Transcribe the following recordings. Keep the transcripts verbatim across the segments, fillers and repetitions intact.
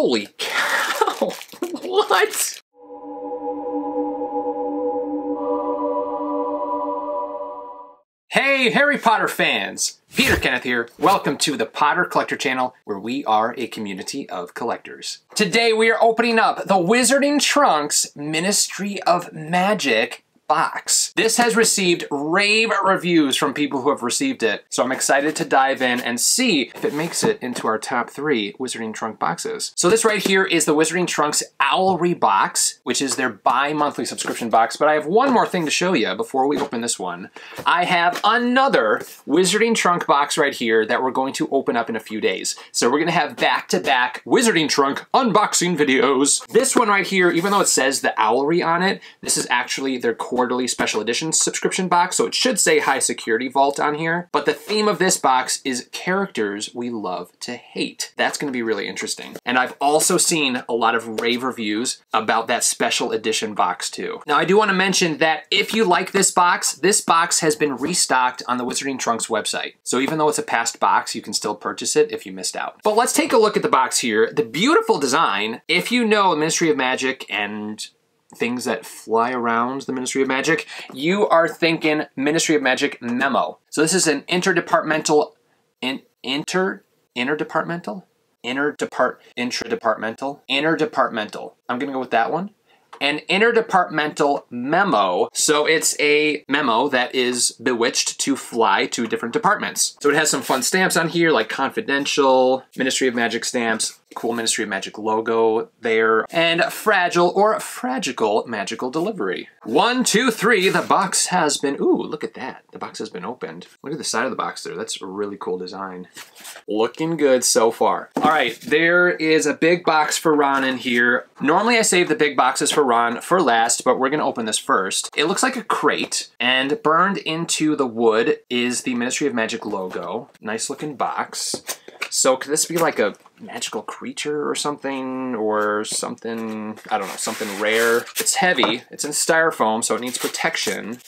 Holy cow! What? Hey, Harry Potter fans! Peter Kenneth here. Welcome to the Potter Collector Channel, where we are a community of collectors. Today we are opening up the Wizarding Trunks Ministry of Magic box. This has received rave reviews from people who have received it, so I'm excited to dive in and see if it makes it into our top three Wizarding Trunk boxes. So this right here is the Wizarding Trunks Owlry box, which is their bi-monthly subscription box, but I have one more thing to show you before we open this one. I have another Wizarding Trunk box right here that we're going to open up in a few days. So we're gonna have back-to-back Wizarding Trunk unboxing videos. This one right here, even though it says the Owlry on it, this is actually their core quarterly special edition subscription box, so it should say High Security Vault on here. But the theme of this box is characters we love to hate. That's gonna be really interesting. And I've also seen a lot of rave reviews about that special edition box too. Now I do wanna mention that if you like this box, this box has been restocked on the Wizarding Trunks website. So even though it's a past box, you can still purchase it if you missed out. But let's take a look at the box here. The beautiful design, if you know Ministry of Magic and things that fly around the Ministry of Magic, you are thinking Ministry of Magic memo. So this is an interdepartmental, in, inter, interdepartmental? Interdepart, intradepartmental? Interdepartmental. I'm gonna go with that one. An interdepartmental memo. So it's a memo that is bewitched to fly to different departments. So it has some fun stamps on here, like confidential, Ministry of Magic stamps, cool Ministry of Magic logo there, and fragile or fragical magical delivery. One, two, three, the box has been, ooh, look at that. The box has been opened. Look at the side of the box there. That's a really cool design. Looking good so far. All right, there is a big box for Ron in here. Normally I save the big boxes for Ron for last, but we're gonna open this first. It looks like a crate, and burned into the wood is the Ministry of Magic logo. Nice looking box. So could this be like a magical creature or something, or something, I don't know, something rare? It's heavy, it's in styrofoam, so it needs protection.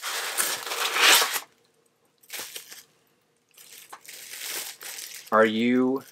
Are you,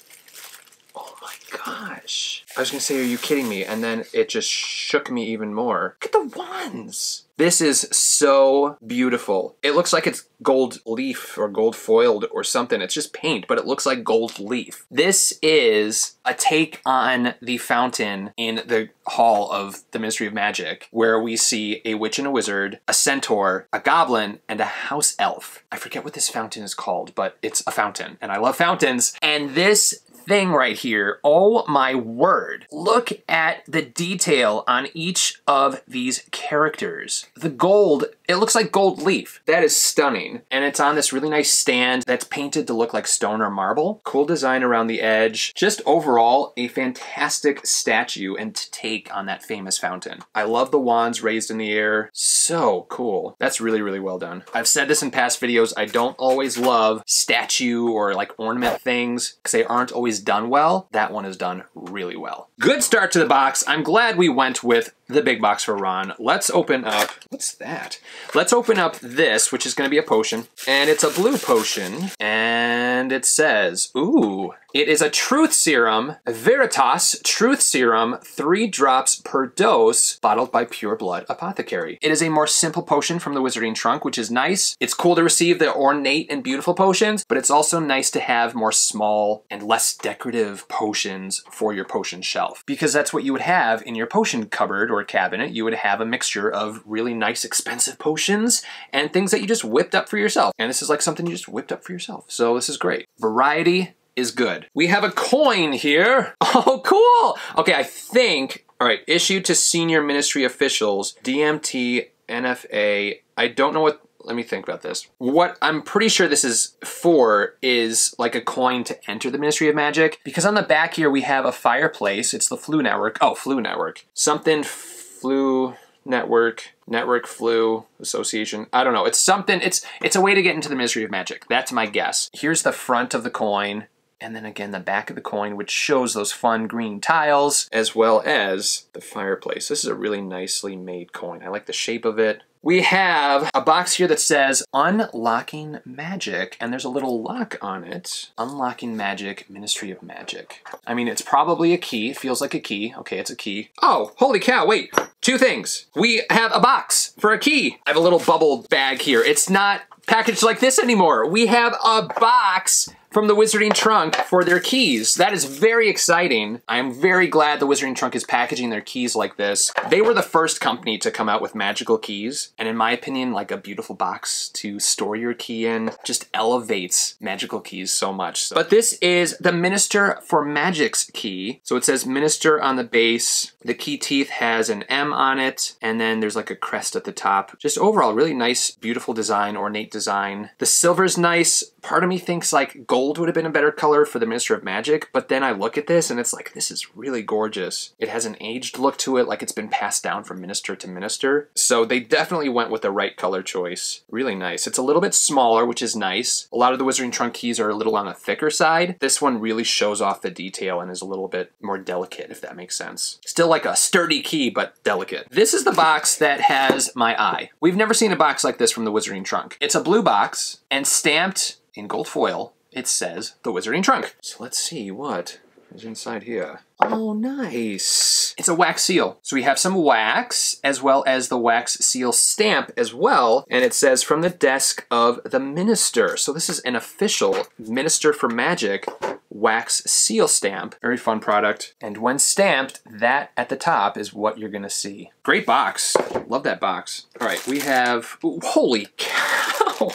oh my gosh. I was gonna say, are you kidding me? And then it just shook me even more. Look at the wands. This is so beautiful. It looks like it's gold leaf or gold foiled or something. It's just paint, but it looks like gold leaf. This is a take on the fountain in the hall of the Ministry of Magic, where we see a witch and a wizard, a centaur, a goblin, and a house elf. I forget what this fountain is called, but it's a fountain, and I love fountains. And this thing right here, oh my word. Look at the detail on each of these characters. The gold, it looks like gold leaf. That is stunning. And it's on this really nice stand that's painted to look like stone or marble. Cool design around the edge. Just overall, a fantastic statue and take on that famous fountain. I love the wands raised in the air. So cool. That's really, really well done. I've said this in past videos, I don't always love statue or like ornament things because they aren't always done well. That one is done really well. Good start to the box. I'm glad we went with the big box for Ron. Let's open up, what's that? Let's open up this, which is gonna be a potion, and it's a blue potion, and it says, ooh, it is a truth serum, Veritas truth serum, three drops per dose, bottled by Pure Blood Apothecary. It is a more simple potion from the Wizarding Trunk, which is nice. It's cool to receive the ornate and beautiful potions, but it's also nice to have more small and less decorative potions for your potion shelf, because that's what you would have in your potion cupboard or cabinet. You would have a mixture of really nice expensive potions and things that you just whipped up for yourself. And this is like something you just whipped up for yourself. So this is great. Variety is good. We have a coin here. Oh, cool. Okay, I think, all right, issued to senior ministry officials, D M T, N F A. I don't know what, let me think about this. What I'm pretty sure this is for is like a coin to enter the Ministry of Magic, because on the back here we have a fireplace. It's the Floo Network. Oh, Floo Network. Something Floo Network, Network Floo Association. I don't know. It's something, it's, it's a way to get into the Ministry of Magic. That's my guess. Here's the front of the coin. and then again the back of the coin, which shows those fun green tiles, as well as the fireplace. This is a really nicely made coin. I like the shape of it. We have a box here that says Unlocking Magic, and there's a little lock on it. Unlocking Magic, Ministry of Magic. I mean, it's probably a key. It feels like a key. Okay, it's a key. Oh, holy cow, wait. Two things. We have a box for a key. I have a little bubble bag here. It's not packaged like this anymore. We have a box from the Wizarding Trunk for their keys. That is very exciting. I am very glad the Wizarding Trunk is packaging their keys like this. They were the first company to come out with magical keys, and in my opinion, like a beautiful box to store your key in just elevates magical keys so much. So. But this is the Minister for Magic's key. So it says Minister on the base. The key teeth has an M on it, and then there's like a crest at the top. Just overall, really nice, beautiful design, ornate design. The silver's nice. Part of me thinks like gold would have been a better color for the Minister of Magic, but then I look at this and it's like, this is really gorgeous. It has an aged look to it, like it's been passed down from minister to minister. So they definitely went with the right color choice. Really nice. It's a little bit smaller, which is nice. A lot of the Wizarding Trunk keys are a little on the thicker side. This one really shows off the detail and is a little bit more delicate, if that makes sense. Still like a sturdy key, but delicate. This is the box that has my eye. We've never seen a box like this from the Wizarding Trunk. It's a blue box and stamped in gold foil, it says the Wizarding Trunk. So let's see what is inside here. Oh, nice. It's a wax seal. So we have some wax as well as the wax seal stamp as well. And it says from the desk of the minister. So this is an official Minister for Magic wax seal stamp. Very fun product. And when stamped, that at the top is what you're gonna see. Great box. Love that box. All right, we have, ooh, holy cow.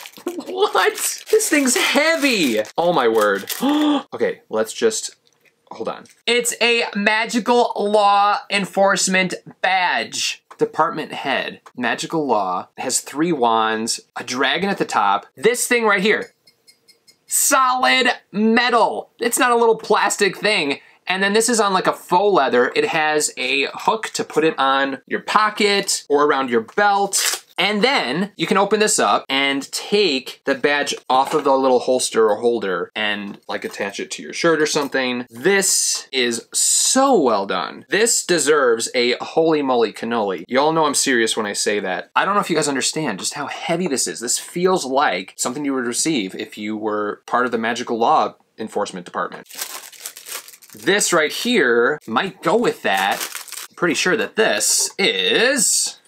What? This thing's heavy. Oh my word. Okay, let's just, hold on. It's a magical law enforcement badge. Department head, magical law, has three wands, a dragon at the top. This thing right here, solid metal. It's not a little plastic thing. And then this is on like a faux leather. It has a hook to put it on your pocket or around your belt. And then you can open this up and take the badge off of the little holster or holder and like attach it to your shirt or something. This is so well done. This deserves a holy moly cannoli. Y'all know I'm serious when I say that. I don't know if you guys understand just how heavy this is. This feels like something you would receive if you were part of the magical law enforcement department. This right here might go with that. I'm pretty sure that this is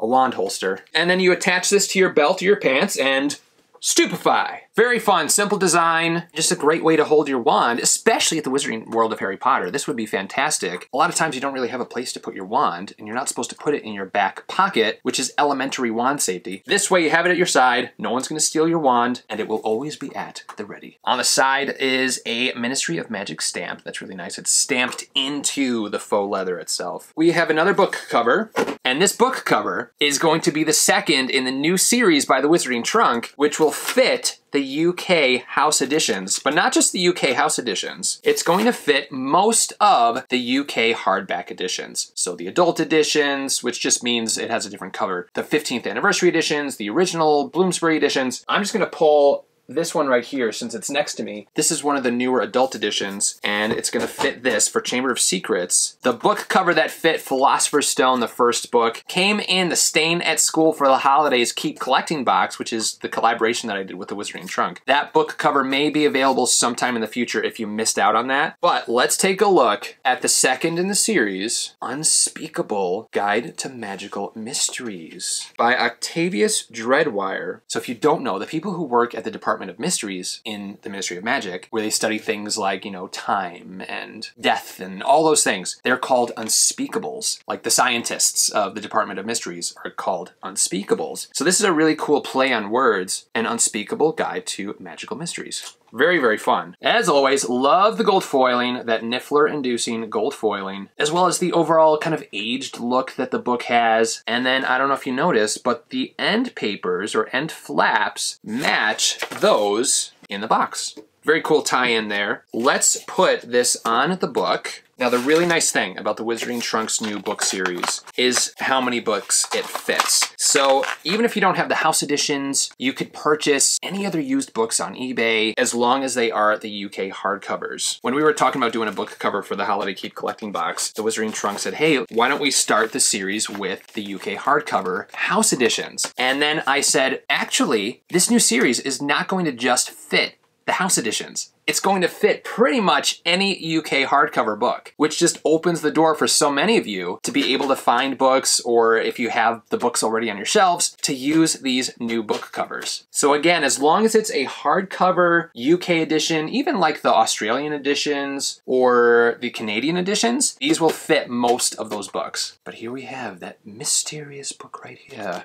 a wand holster. And then you attach this to your belt or your pants and stupefy. Very fun, simple design, just a great way to hold your wand, especially at the Wizarding World of Harry Potter. This would be fantastic. A lot of times you don't really have a place to put your wand and you're not supposed to put it in your back pocket, which is elementary wand safety. This way you have it at your side, no one's gonna steal your wand, and it will always be at the ready. On the side is a Ministry of Magic stamp. That's really nice. It's stamped into the faux leather itself. We have another book cover, and this book cover is going to be the second in the new series by the Wizarding Trunk, which will fit the U K house editions, but not just the U K house editions. It's going to fit most of the U K hardback editions. So the adult editions, which just means it has a different cover, the fifteenth anniversary editions, the original Bloomsbury editions. I'm just gonna pull this one right here, since it's next to me. This is one of the newer adult editions, and it's gonna fit this for Chamber of Secrets. The book cover that fit Philosopher's Stone, the first book, came in the Stain at School for the Holidays Keep Collecting box, which is the collaboration that I did with the Wizarding Trunk. That book cover may be available sometime in the future if you missed out on that. But let's take a look at the second in the series, Unspeakable Guide to Magical Mysteries by Octavius Dreadwire. So if you don't know, the people who work at the Department of Mysteries in the Ministry of Magic, where they study things like, you know, time and death and all those things. They're called Unspeakables. Like the scientists of the Department of Mysteries are called Unspeakables. So this is a really cool play on words, an unspeakable guide to magical mysteries. Very, very fun. As always, love the gold foiling, that Niffler-inducing gold foiling, as well as the overall kind of aged look that the book has. And then, I don't know if you noticed, but the end papers or end flaps match those in the box. very cool tie-in there. Let's put this on the book. Now, the really nice thing about the Wizarding Trunks new book series is how many books it fits. So even if you don't have the house editions, you could purchase any other used books on eBay as long as they are the U K hardcovers. When we were talking about doing a book cover for the Holiday Keep Collecting Box, the Wizarding Trunks said, hey, why don't we start the series with the U K hardcover house editions? And then I said, actually, this new series is not going to just fit the house editions. It's going to fit pretty much any U K hardcover book, which just opens the door for so many of you to be able to find books, or if you have the books already on your shelves, to use these new book covers. So again, as long as it's a hardcover U K edition, even like the Australian editions or the Canadian editions, these will fit most of those books. But here we have that mysterious book right here.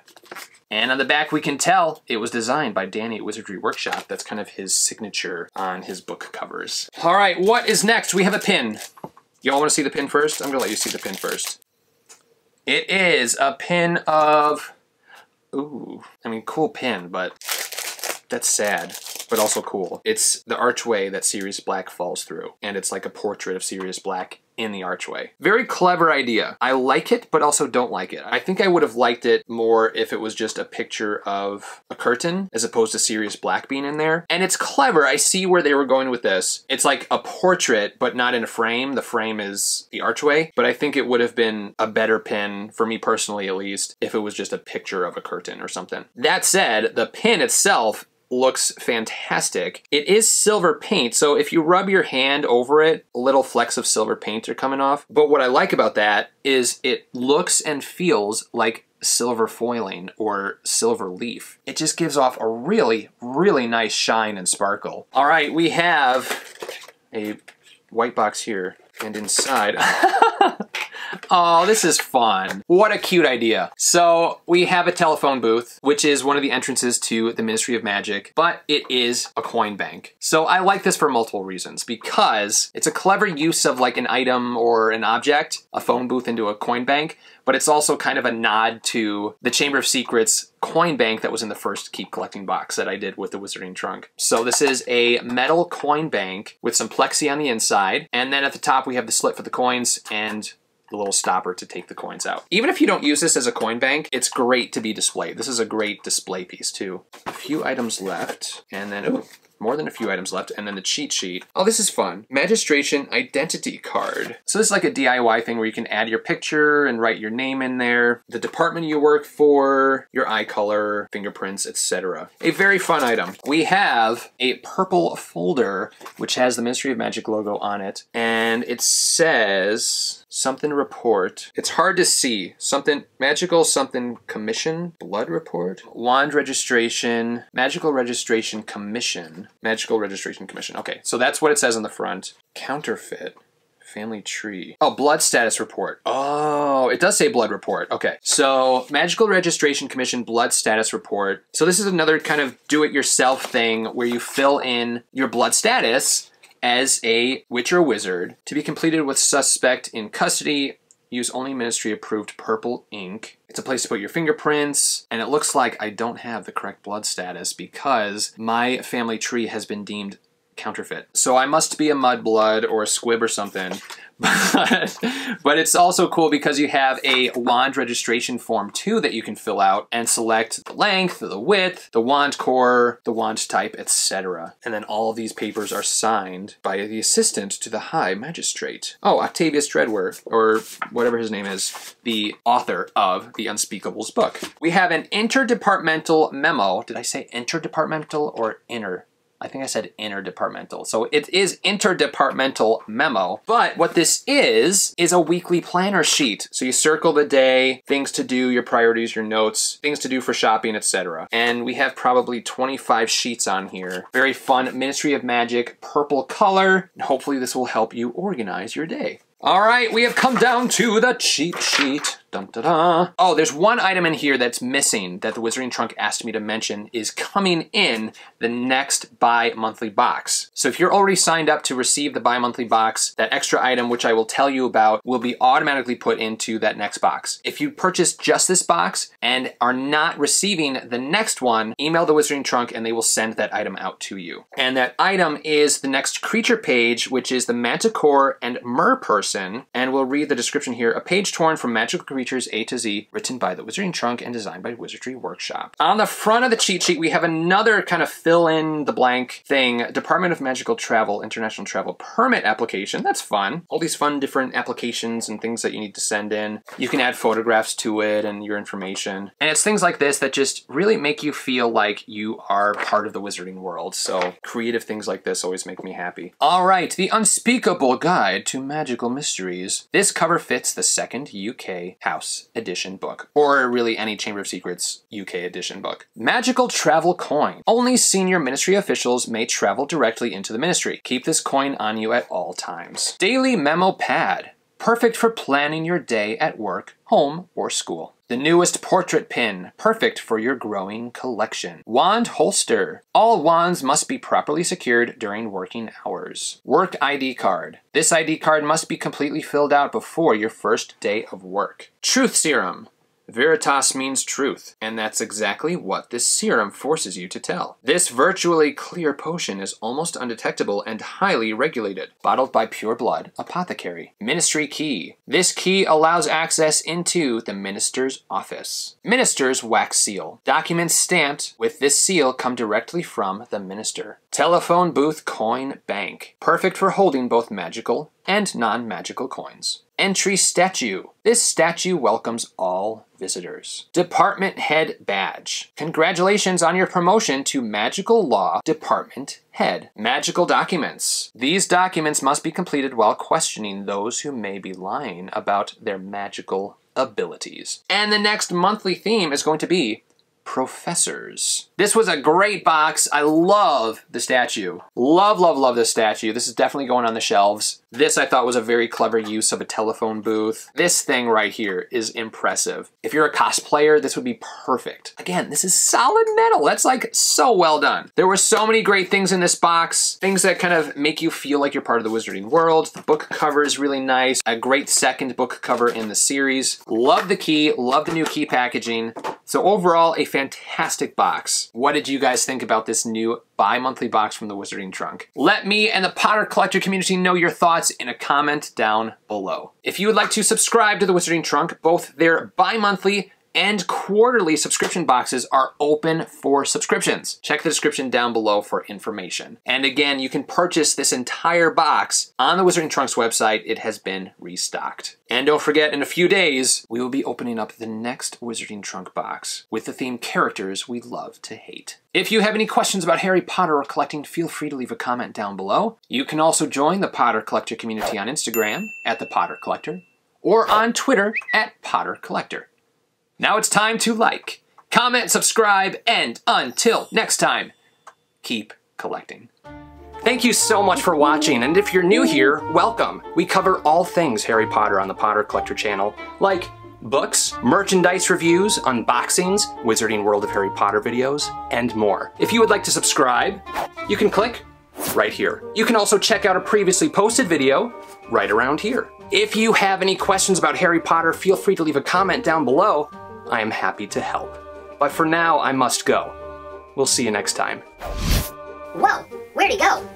And on the back, we can tell it was designed by Danny at Wizardry Workshop. That's kind of his signature on his book. book covers. All right, what is next? We have a pin. Y'all want to see the pin first? I'm gonna let you see the pin first. It is a pin of, ooh, I mean, cool pin, but that's sad, but also cool. It's the archway that Sirius Black falls through, and it's like a portrait of Sirius Black in the archway. Very clever idea. I like it, but also don't like it. I think I would have liked it more if it was just a picture of a curtain as opposed to Sirius Black being in there. And it's clever. I see where they were going with this. It's like a portrait, but not in a frame. The frame is the archway, but I think it would have been a better pin, for me personally at least, if it was just a picture of a curtain or something. That said, the pin itself looks fantastic. It is silver paint, so if you rub your hand over it, little flecks of silver paint are coming off. But what I like about that is it looks and feels like silver foiling or silver leaf. It just gives off a really, really nice shine and sparkle. All right, we have a white box here, and inside, oh, this is fun. What a cute idea. So we have a telephone booth, which is one of the entrances to the Ministry of Magic, but it is a coin bank. So I like this for multiple reasons, because it's a clever use of like an item or an object, a phone booth into a coin bank, but it's also kind of a nod to the Chamber of Secrets coin bank that was in the first Keep Collecting box that I did with the Wizarding Trunk. So this is a metal coin bank with some plexi on the inside, and then at the top we have the slit for the coins and the little stopper to take the coins out. Even if you don't use this as a coin bank, it's great to be displayed. This is a great display piece too. A few items left, and then, ooh, more than a few items left, and then the cheat sheet. Oh, this is fun. Magistration identity card. So this is like a D I Y thing where you can add your picture and write your name in there, the department you work for, your eye color, fingerprints, et cetera. A very fun item. We have a purple folder, which has the Ministry of Magic logo on it, and it says something report. It's hard to see. Something magical, something commission, blood report, wand registration, magical registration commission, magical registration commission. Okay, so that's what it says on the front. Counterfeit, family tree. Oh, blood status report. Oh, it does say blood report. Okay, so magical registration commission, blood status report. So this is another kind of do-it-yourself thing where you fill in your blood status as a witch or wizard, to be completed with suspect in custody. Use only ministry-approved purple ink. It's a place to put your fingerprints, and it looks like I don't have the correct blood status because my family tree has been deemed counterfeit. So I must be a mudblood or a squib or something. But, but it's also cool because you have a wand registration form too that you can fill out and select the length, the width, the wand core, the wand type, et cetera. And then all of these papers are signed by the assistant to the High Magistrate. Oh, Octavius Dreadwire, or whatever his name is, the author of the Unspeakable's book. We have an interdepartmental memo. Did I say interdepartmental or inner? I think I said interdepartmental. So it is interdepartmental memo, but what this is, is a weekly planner sheet. So you circle the day, things to do, your priorities, your notes, things to do for shopping, et cetera. And we have probably twenty-five sheets on here. Very fun, Ministry of Magic, purple color. Hopefully this will help you organize your day. All right, we have come down to the cheat sheet. Dun, da, da. Oh, there's one item in here that's missing that the Wizarding Trunk asked me to mention is coming in the next bi-monthly box. So if you're already signed up to receive the bi-monthly box, that extra item, which I will tell you about, will be automatically put into that next box. If you purchase just this box and are not receiving the next one, email the Wizarding Trunk and they will send that item out to you. And that item is the next creature page, which is the Manticore and Merperson, and we'll read the description here. A page torn from Magical Creatures A to Z, written by the Wizarding Trunk and designed by Wizardry Workshop. On the front of the cheat sheet, we have another kind of fill in the blank thing, Department of Magical Travel, International Travel Permit Application. That's fun. All these fun different applications and things that you need to send in. You can add photographs to it and your information. And it's things like this that just really make you feel like you are part of the Wizarding world. So creative things like this always make me happy. All right, the Unspeakable Guide to Magical Mysteries. This cover fits the second U K House Edition book, or really any Chamber of Secrets U K edition book. Magical Travel Coin. Only senior ministry officials may travel directly into the ministry. Keep this coin on you at all times. Daily Memo Pad. Perfect for planning your day at work, home, or school. The newest portrait pin, perfect for your growing collection. Wand holster. All wands must be properly secured during working hours. Work I D card. This I D card must be completely filled out before your first day of work. Truth serum. Veritas means truth, and that's exactly what this serum forces you to tell. This virtually clear potion is almost undetectable and highly regulated. Bottled by Pure Blood Apothecary. Ministry key. This key allows access into the minister's office. Minister's wax seal. Documents stamped with this seal come directly from the minister. Telephone booth coin bank. Perfect for holding both magical and non-magical coins. Entry statue. This statue welcomes all visitors. Department head badge. Congratulations on your promotion to Magical Law Department Head. Magical documents. These documents must be completed while questioning those who may be lying about their magical abilities. And the next monthly theme is going to be Professors. This was a great box. I love the statue. Love, love, love this statue. This is definitely going on the shelves. This I thought was a very clever use of a telephone booth. This thing right here is impressive. If you're a cosplayer, this would be perfect. Again, this is solid metal. That's like so well done. There were so many great things in this box. Things that kind of make you feel like you're part of the Wizarding world. The book cover is really nice. A great second book cover in the series. Love the key. Love the new key packaging. So overall, a fantastic box. What did you guys think about this new bi-monthly box from the Wizarding Trunk? Let me and the Potter Collector community know your thoughts in a comment down below. If you would like to subscribe to the Wizarding Trunk, both their bi-monthly and quarterly subscription boxes are open for subscriptions. Check the description down below for information. And again, you can purchase this entire box on the Wizarding Trunks website. It has been restocked. And don't forget, in a few days, we will be opening up the next Wizarding Trunk box with the theme characters we love to hate. If you have any questions about Harry Potter or collecting, feel free to leave a comment down below. You can also join the Potter Collector community on Instagram at The Potter Collector or on Twitter at Potter Collector. Now it's time to like, comment, subscribe, and until next time, keep collecting. Thank you so much for watching, and if you're new here, welcome. We cover all things Harry Potter on the Potter Collector channel, like books, merchandise reviews, unboxings, Wizarding World of Harry Potter videos, and more. If you would like to subscribe, you can click right here. You can also check out a previously posted video right around here. If you have any questions about Harry Potter, feel free to leave a comment down below. I am happy to help. But for now, I must go. We'll see you next time. Whoa, where'd he go?